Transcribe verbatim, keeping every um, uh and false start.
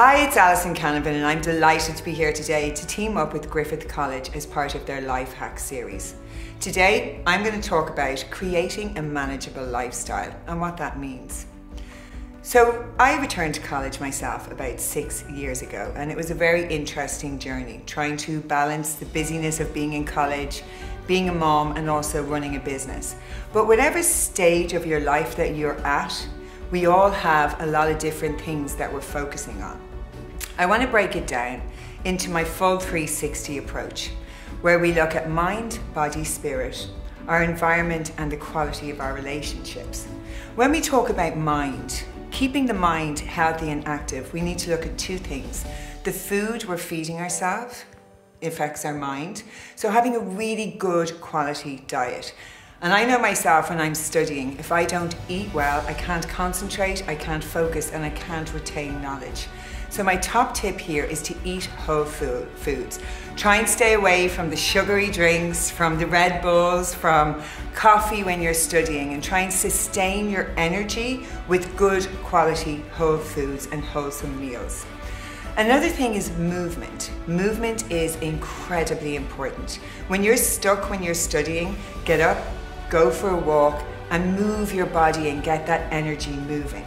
Hi, it's Alison Canavan and I'm delighted to be here today to team up with Griffith College as part of their Life Hack series. Today, I'm going to talk about creating a manageable lifestyle and what that means. So, I returned to college myself about six years ago and it was a very interesting journey, trying to balance the busyness of being in college, being a mom and also running a business. But whatever stage of your life that you're at, we all have a lot of different things that we're focusing on. I want to break it down into my full three sixty approach, where we look at mind, body, spirit, our environment and the quality of our relationships. When we talk about mind, keeping the mind healthy and active, we need to look at two things. The food we're feeding ourselves affects our mind, so having a really good quality diet. And I know myself when I'm studying, if I don't eat well, I can't concentrate, I can't focus, and I can't retain knowledge. So my top tip here is to eat whole foods. Try and stay away from the sugary drinks, from the Red Bulls, from coffee when you're studying, and try and sustain your energy with good quality whole foods and wholesome meals. Another thing is movement. Movement is incredibly important. When you're stuck, when you're studying, get up, go for a walk and move your body and get that energy moving.